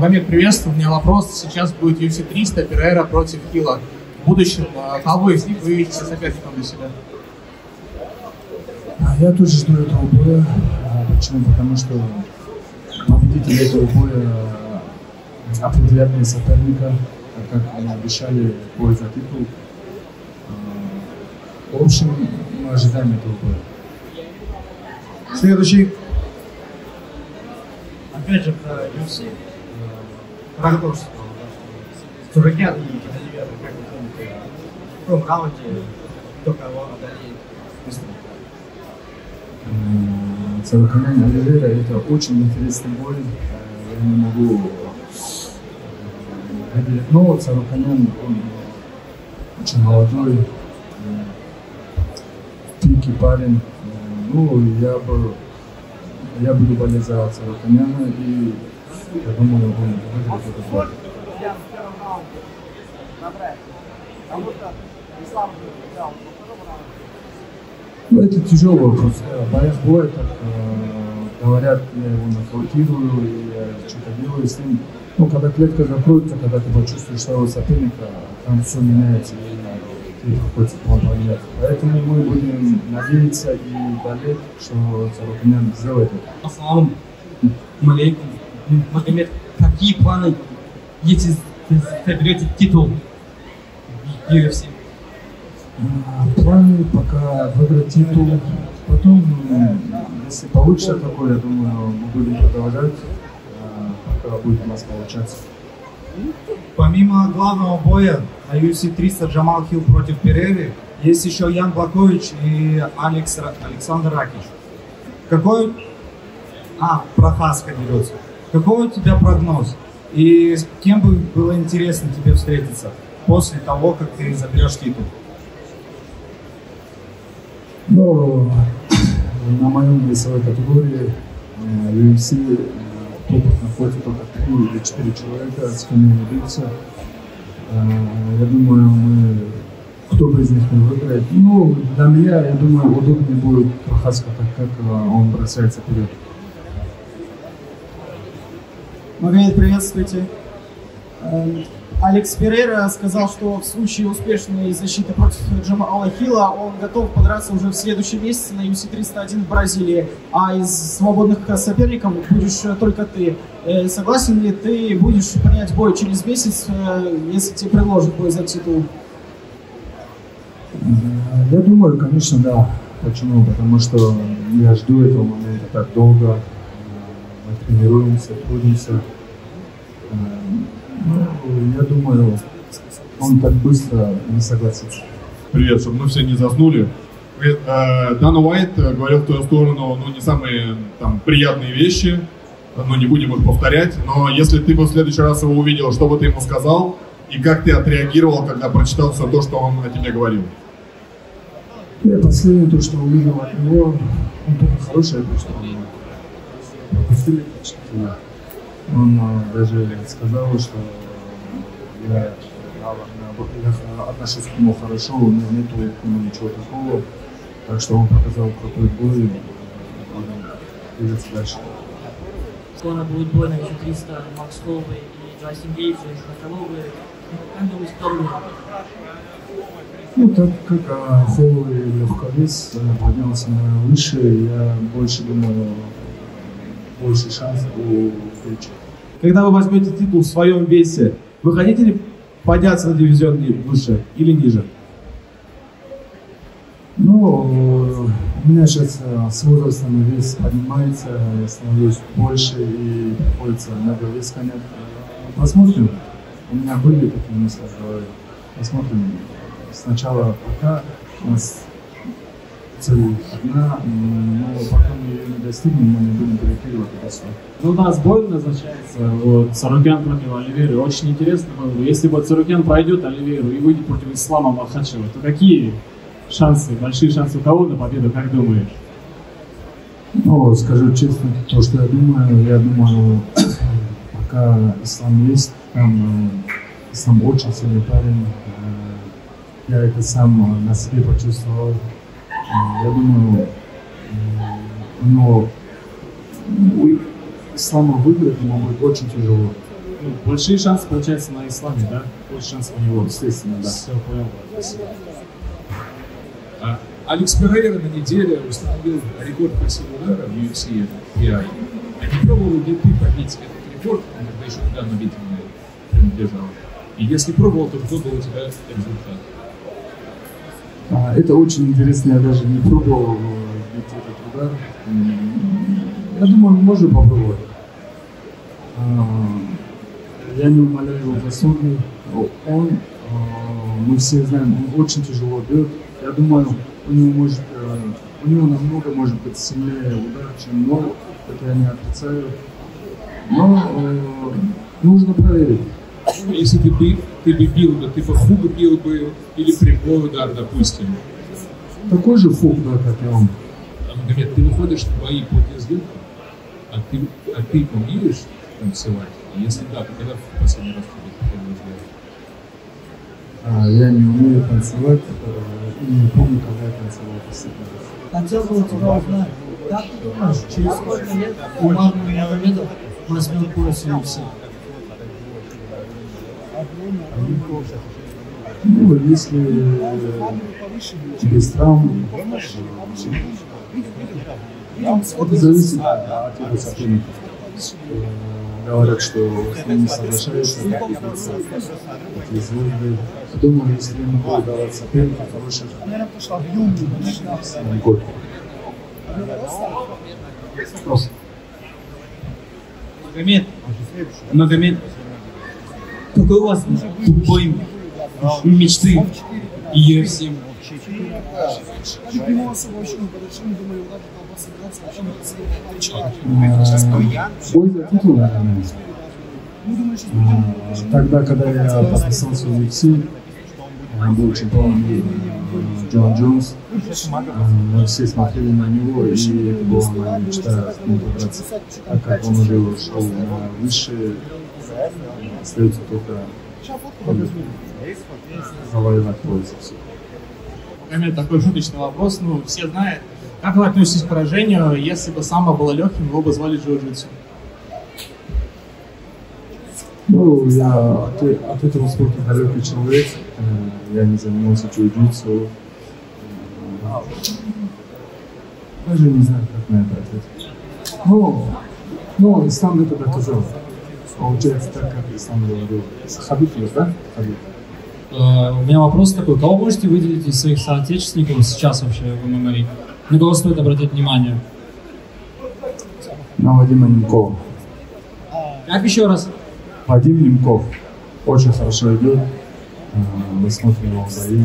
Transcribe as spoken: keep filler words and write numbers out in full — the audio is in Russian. Магомед, приветствую. У меня вопрос. Сейчас будет ю эф си триста, Перейра против Хилла. В будущем, кого из них вы видите соперником для себя? Я тоже жду этого боя. Почему? Потому что победитель этого боя определенные соперника, так как они обещали бой за титул. В общем, мы ожидаем этого боя. Следующий. Опять же про ю эф си. Рагдорс. Царукян и Оливейра, как вы думаете, в каком раунде кто кого одолеет быстро? Царукян и Оливейра — это очень интересный бой. Я не могу выделить нового. Царукян, он очень молодой, пики парень. Ну, я бы я буду болеть за Царукяна, и я думаю, он выиграет этот бой. Я в первом раунде набрать, потому что Ислам взял во втором раунде. Ну, это тяжелый вопрос. Боец боя, как э, говорят, я его нокаутирую, и я что-то делаю с ним. Ну, когда клетка закроется, когда ты почувствуешь своего соперника, там все меняется, и ты какой-то план поменяется. Поэтому мы будем надеяться и болеть, что Царукян сделает это. Аслам Малейков, Магомед, какие планы, если соберете титул в ю эф си? Планы пока выбрать титул. Потом, если получится такое, я думаю, мы будем продолжать, пока будет у нас получаться. Помимо главного боя на ю эф си триста Джамал Хилл против Перейры, есть еще Ян Блакович и Алекс, Александр Ракич. Какой... А, Прохазка дерется. Какой у тебя прогноз? И с кем бы было интересно тебе встретиться после того, как ты заберешь титул? Ну, на моем весовой категории ю эф си топов находится только три или четыре человека, с кем не биться. Я думаю, мы, кто бы из них не выиграет. Ну, для меня, я думаю, удобнее будет Прохазка, так как он бросается вперед. Магомед, приветствуйте. Алекс Перейра сказал, что в случае успешной защиты против Джамала Хилла он готов подраться уже в следующем месяце на ю эф си триста один в Бразилии, а из свободных соперников будешь только ты. Согласен ли ты, будешь принять бой через месяц, если тебе предложат бой за титул? Я думаю, конечно, да. Почему? Потому что я жду этого момента так долго. Тренируемся, трудимся. Ну, я думаю, он так быстро не согласится. Привет, чтобы мы все не заснули. Дана Уайт говорил в твою сторону, ну, не самые там приятные вещи, ну, не будем их повторять, но если ты бы в следующий раз его увидел, что бы ты ему сказал и как ты отреагировал, когда прочитал все то, что он о тебе говорил? Я последнее то, что увидел от него, он был хороший, просто он даже сказал, что я, я отношусь к нему хорошо, у меня нету к нему ничего такого, так что он показал крутой бой и двигаться дальше. Скоро будет бой на ю эф си триста Макс Холлоуэй и Джастин Гейджи, как думаете, кто будет? Ну, так как Холлоуэй легковес поднялся выше, я больше думаю, больше шансов у Гейджи. Когда вы возьмете титул в своем весе, вы хотите ли подняться на дивизион выше или ниже? Ну, у меня сейчас с возрастом вес поднимается, я становлюсь больше и приходится много вес конец. Посмотрим. У меня были такие мысли, посмотрим. Сначала пока у нас цель одна, но пока мы ее не достигнем, мы не будем перекидывать это все. Ну да, сбой назначается. Вот, Царукян против Оливейры. Очень интересно было бы. Если бы Царукян пройдет Оливейру и выйдет против Ислама Махачева, то какие шансы, большие шансы у кого на победу, как думаешь? Ну, скажу честно, то, что я думаю, я думаю, пока Ислам есть, там Ислам очень сильный парень. Я это сам на себе почувствовал. Я думаю, но у Ислама выиграть ему будет очень тяжело. ну, большие шансы, получается, на Исламе, да? Больше шансов у него, естественно, да. Все понял. А, Алекс Пиррера на неделе установил рекорд по силе удара в ю эф си. Я не пробовал ли ты побить этот рекорд, когда еще недавно битвенная принадлежала? И если пробовал, то кто был у тебя результат? А, это очень интересно, я даже не пробовал бить этот удар. Я думаю, можно попробовать. Я не умоляю его заслуги. Он, мы все знаем, он очень тяжело бьет. Я думаю, у него, может, у него намного может быть сильнее удар, чем ног, это я не отрицаю. Но нужно проверить. Если ты бы, ты бы бил, то ты бы хук бил бы или прямой удар, допустим. Такой же хук, да, как и он. Магомед, ты выходишь в бои под лезвием, а ты, а ты умеешь танцевать? Если да, то когда в последний раз ты был? Я не умею танцевать, и не помню, когда я танцевал последний раз. Хотел бы у тебя узнать, как ты думаешь, через сколько лет Умар Нурмагомедов возьмет пояс ю эф си? Ну, если через травму, это зависит от его соперников. Говорят, что с ним не соглашаются, такие звезды. Думаю, если ему будет давать соперника хороших, год. Вопрос. Магомед, Магомед, какой у вас бой мечты и ю эф си? Бой за титул, наверное. Тогда, когда я подписался в ю эф си, был чемпионом Джон Джонс, мы все смотрели на него, и это была моя мечта с ним побраться. А как он уже ушел на высшие, остается только завоевать пояс. Такой шуточный вопрос, ну, все знают. Как вы относитесь к поражению, если бы самбо было легким, его бы звали джиу-джитсу? Ну, я от, от этого спорта далекий человек. Я не занимался джиу-джитсу. Даже не знаю, как на это ответить. Но, но Ислам это доказал. Получается так, как Ислам говорил. Хабиб, да? Хабиб. Uh, у меня вопрос такой, кого можете выделить из своих соотечественников сейчас вообще в ММА? На кого стоит обратить внимание? На Вадима Немкова. Как еще раз? Вадим Немков. Очень хорошо идет. Мы смотрим его в бои.